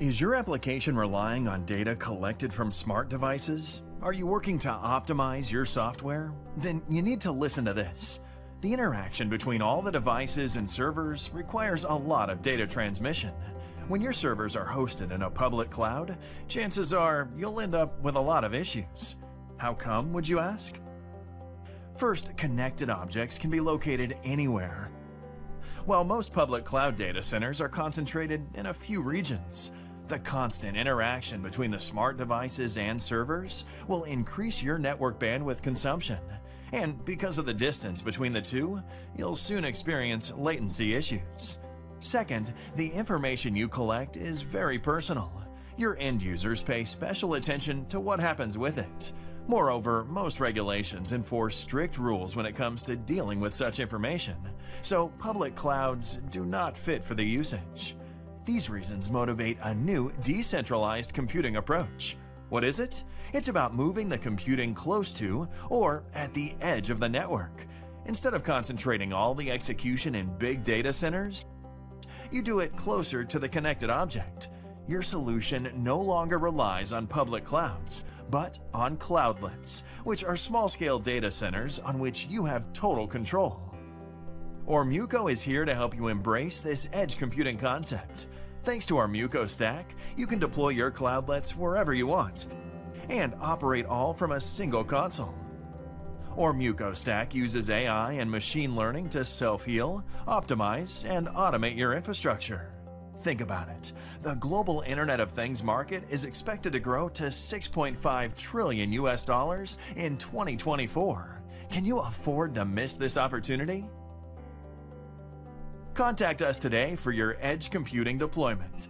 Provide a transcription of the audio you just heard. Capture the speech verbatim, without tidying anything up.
Is your application relying on data collected from smart devices? Are you working to optimize your software? Then you need to listen to this. The interaction between all the devices and servers requires a lot of data transmission. When your servers are hosted in a public cloud, chances are you'll end up with a lot of issues. How come, would you ask? First, connected objects can be located anywhere. While most public cloud data centers are concentrated in a few regions, the constant interaction between the smart devices and servers will increase your network bandwidth consumption. And because of the distance between the two, you'll soon experience latency issues. Second, the information you collect is very personal. Your end users pay special attention to what happens with it. Moreover, most regulations enforce strict rules when it comes to dealing with such information, so public clouds do not fit for the usage. These reasons motivate a new decentralized computing approach. What is it? It's about moving the computing close to or at the edge of the network. Instead of concentrating all the execution in big data centers, you do it closer to the connected object. Your solution no longer relies on public clouds, but on cloudlets, which are small-scale data centers on which you have total control. Ormuco is here to help you embrace this edge computing concept. Thanks to Ormuco Stack, you can deploy your cloudlets wherever you want and operate all from a single console. Ormuco Stack uses A I and machine learning to self-heal, optimize, and automate your infrastructure. Think about it. The global Internet of Things market is expected to grow to six point five trillion U S dollars in twenty twenty-four. Can you afford to miss this opportunity? Contact us today for your edge computing deployment.